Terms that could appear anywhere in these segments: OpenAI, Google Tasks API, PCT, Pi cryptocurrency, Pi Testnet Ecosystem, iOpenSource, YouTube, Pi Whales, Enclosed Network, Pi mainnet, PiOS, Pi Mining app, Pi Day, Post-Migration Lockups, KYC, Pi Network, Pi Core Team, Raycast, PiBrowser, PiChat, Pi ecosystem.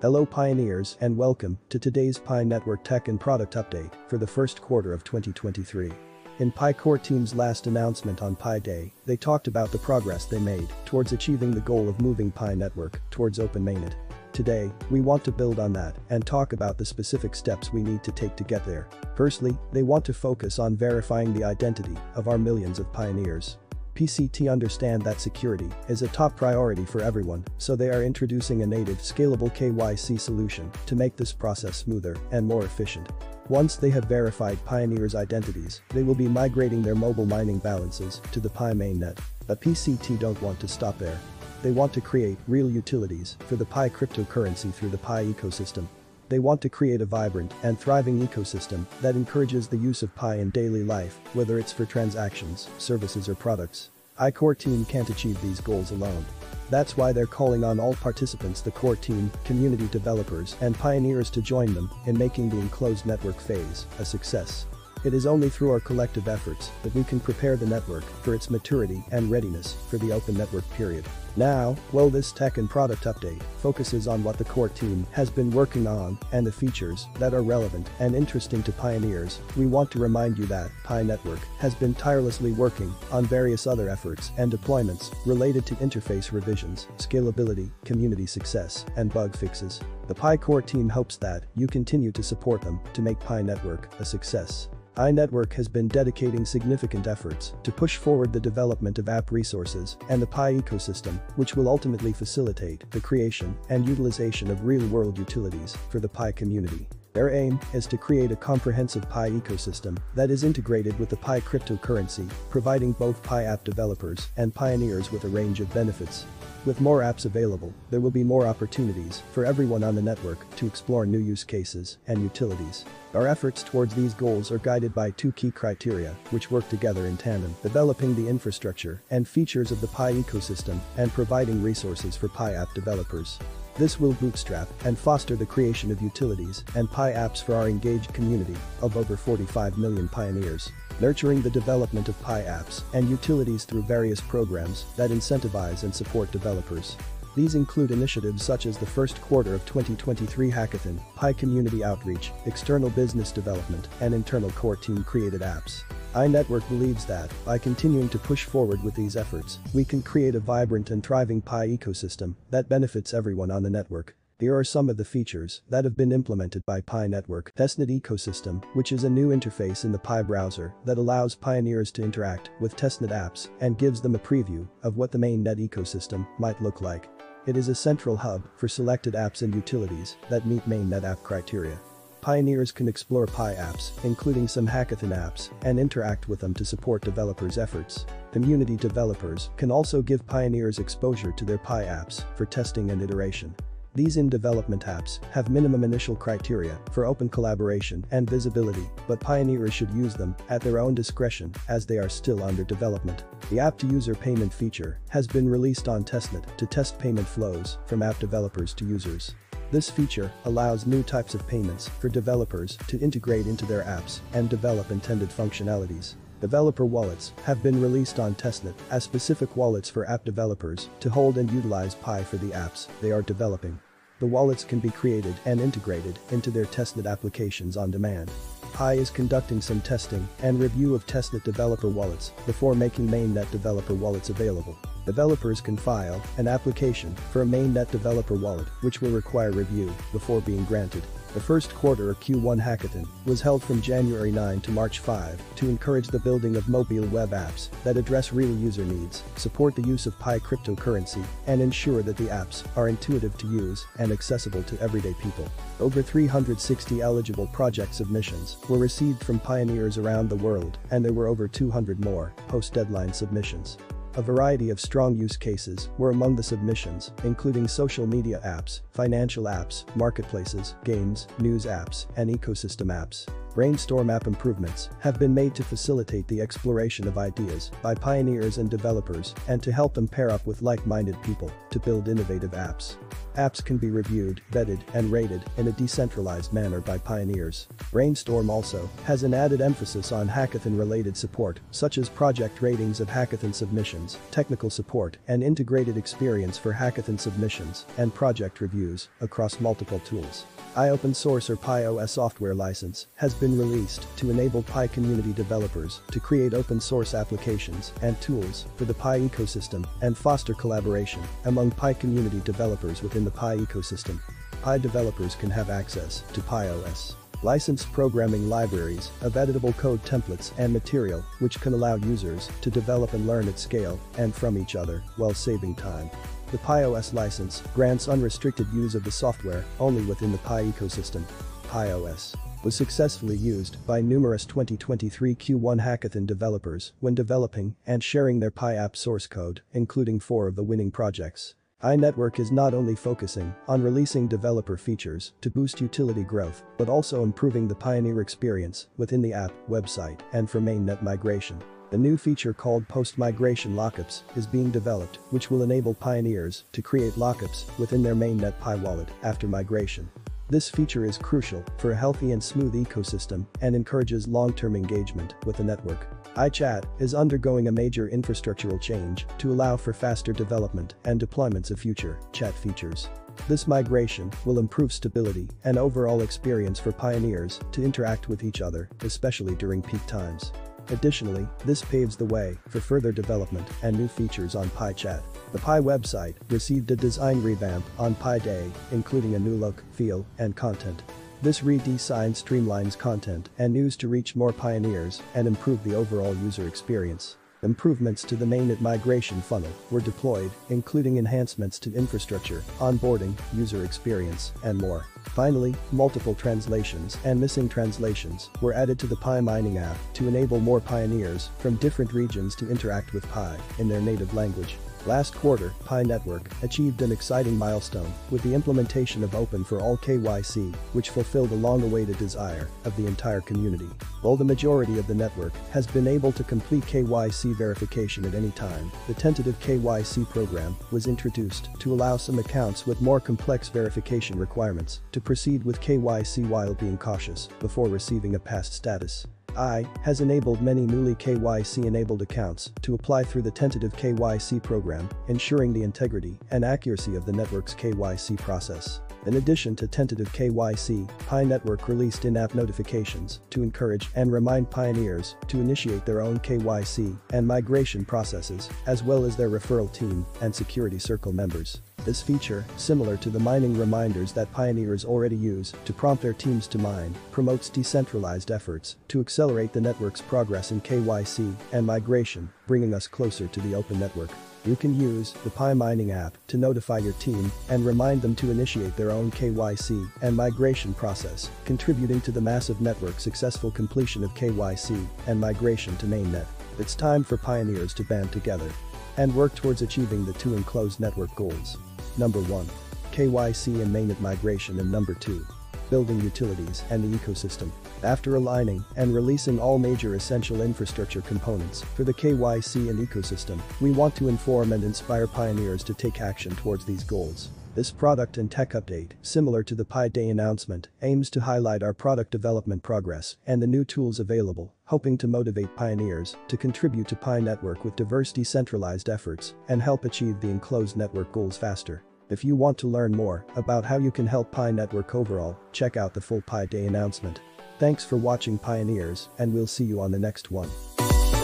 Hello pioneers and welcome to today's Pi Network tech and product update for the first quarter of 2023. In Pi Core Team's last announcement on Pi Day, they talked about the progress they made towards achieving the goal of moving Pi Network towards open mainnet. Today, we want to build on that and talk about the specific steps we need to take to get there. Firstly, they want to focus on verifying the identity of our millions of pioneers. PCT understand that security is a top priority for everyone, so they are introducing a native scalable KYC solution to make this process smoother and more efficient. Once they have verified pioneers' identities, they will be migrating their mobile mining balances to the Pi mainnet. But PCT don't want to stop there. They want to create real utilities for the Pi cryptocurrency through the Pi ecosystem. They want to create a vibrant and thriving ecosystem that encourages the use of Pi in daily life, whether it's for transactions, services or products. I Core Team can't achieve these goals alone. That's why they're calling on all participants, the Core Team, community developers and pioneers to join them in making the enclosed network phase a success. It is only through our collective efforts that we can prepare the network for its maturity and readiness for the open network period. Now, well, this tech and product update focuses on what the Core Team has been working on and the features that are relevant and interesting to pioneers. We want to remind you that Pi Network has been tirelessly working on various other efforts and deployments related to interface revisions, scalability, community success, and bug fixes. The Pi Core Team hopes that you continue to support them to make Pi Network a success. Pi Network has been dedicating significant efforts to push forward the development of app resources and the Pi ecosystem, which will ultimately facilitate the creation and utilization of real-world utilities for the Pi community. Their aim is to create a comprehensive Pi ecosystem that is integrated with the Pi cryptocurrency, providing both Pi app developers and pioneers with a range of benefits. With more apps available, there will be more opportunities for everyone on the network to explore new use cases and utilities. Our efforts towards these goals are guided by two key criteria, which work together in tandem: developing the infrastructure and features of the Pi ecosystem and providing resources for Pi app developers. This will bootstrap and foster the creation of utilities and Pi apps for our engaged community of over 45 million pioneers. Nurturing the development of Pi apps and utilities through various programs that incentivize and support developers. These include initiatives such as the first quarter of 2023 hackathon, Pi community outreach, external business development, and internal Core Team created apps. Pi Network believes that by continuing to push forward with these efforts, we can create a vibrant and thriving Pi ecosystem that benefits everyone on the network. Here are some of the features that have been implemented by Pi Network. Testnet Ecosystem, which is a new interface in the Pi browser that allows pioneers to interact with testnet apps and gives them a preview of what the mainnet ecosystem might look like. It is a central hub for selected apps and utilities that meet mainnet app criteria. Pioneers can explore Pi apps, including some hackathon apps, and interact with them to support developers' efforts. Community developers can also give pioneers exposure to their Pi apps for testing and iteration. These in-development apps have minimum initial criteria for open collaboration and visibility, but pioneers should use them at their own discretion as they are still under development. The app-to-user payment feature has been released on Testnet to test payment flows from app developers to users. This feature allows new types of payments for developers to integrate into their apps and develop intended functionalities. Developer wallets have been released on Testnet as specific wallets for app developers to hold and utilize Pi for the apps they are developing. The wallets can be created and integrated into their testnet applications on demand. Pi is conducting some testing and review of testnet developer wallets before making mainnet developer wallets available. Developers can file an application for a mainnet developer wallet, which will require review before being granted. The first quarter or Q1 hackathon was held from January 9 to March 5 to encourage the building of mobile web apps that address real user needs, support the use of Pi cryptocurrency, and ensure that the apps are intuitive to use and accessible to everyday people. Over 360 eligible project submissions were received from pioneers around the world, and there were over 200 more post-deadline submissions. A variety of strong use cases were among the submissions, including social media apps, financial apps, marketplaces, games, news apps, and ecosystem apps. brainstorm app improvements have been made to facilitate the exploration of ideas by pioneers and developers and to help them pair up with like-minded people to build innovative apps. Apps can be reviewed, vetted, and rated in a decentralized manner by pioneers. Brainstorm also has an added emphasis on hackathon-related support, such as project ratings of hackathon submissions, technical support, and integrated experience for hackathon submissions and project reviews across multiple tools. iOpenSource or PiOS software license has been released to enable Pi community developers to create open-source applications and tools for the Pi ecosystem and foster collaboration among Pi community developers within the Pi ecosystem. Pi developers can have access to PiOS licensed programming libraries of editable code templates and material, which can allow users to develop and learn at scale and from each other while saving time. The PiOS license grants unrestricted use of the software only within the Pi ecosystem. PiOS was successfully used by numerous 2023 Q1 hackathon developers when developing and sharing their Pi app source code, including 4 of the winning projects. Pi Network is not only focusing on releasing developer features to boost utility growth, but also improving the pioneer experience within the app, website, and for mainnet migration. A new feature called Post-Migration Lockups is being developed, which will enable pioneers to create lockups within their mainnet Pi wallet after migration. This feature is crucial for a healthy and smooth ecosystem and encourages long-term engagement with the network. PiChat is undergoing a major infrastructural change to allow for faster development and deployments of future chat features. This migration will improve stability and overall experience for pioneers to interact with each other, especially during peak times. Additionally, this paves the way for further development and new features on PiChat. The Pi website received a design revamp on Pi Day, including a new look, feel, and content. This redesign streamlines content and news to reach more pioneers and improve the overall user experience. Improvements to the mainnet migration funnel were deployed, including enhancements to infrastructure, onboarding, user experience, and more. Finally, multiple translations and missing translations were added to the Pi Mining app to enable more pioneers from different regions to interact with Pi in their native language. Last quarter, Pi Network achieved an exciting milestone with the implementation of Open for All KYC, which fulfilled a long-awaited desire of the entire community. While the majority of the network has been able to complete KYC verification at any time, the tentative KYC program was introduced to allow some accounts with more complex verification requirements to proceed with KYC while being cautious before receiving a past status. Pi has enabled many newly KYC-enabled accounts to apply through the tentative KYC program, ensuring the integrity and accuracy of the network's KYC process. In addition to tentative KYC, Pi Network released in-app notifications to encourage and remind pioneers to initiate their own KYC and migration processes, as well as their referral team and security circle members. This feature, similar to the mining reminders that pioneers already use to prompt their teams to mine, promotes decentralized efforts to accelerate the network's progress in KYC and migration, bringing us closer to the open network. You can use the Pi Mining app to notify your team and remind them to initiate their own KYC and migration process, contributing to the massive network's successful completion of KYC and migration to mainnet. It's time for pioneers to band together and work towards achieving the 2 enclosed network goals. Number 1. KYC and mainnet migration, and number 2. Building utilities and the ecosystem. After aligning and releasing all major essential infrastructure components for the KYC and ecosystem, we want to inform and inspire pioneers to take action towards these goals. This product and tech update, similar to the Pi Day announcement, aims to highlight our product development progress and the new tools available, hoping to motivate pioneers to contribute to Pi Network with diverse decentralized efforts and help achieve the enclosed network goals faster. If you want to learn more about how you can help Pi Network overall, check out the full Pi Day announcement. Thanks for watching, pioneers, and we'll see you on the next one.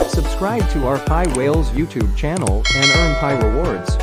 Subscribe to our Pi Whales YouTube channel and earn Pi rewards.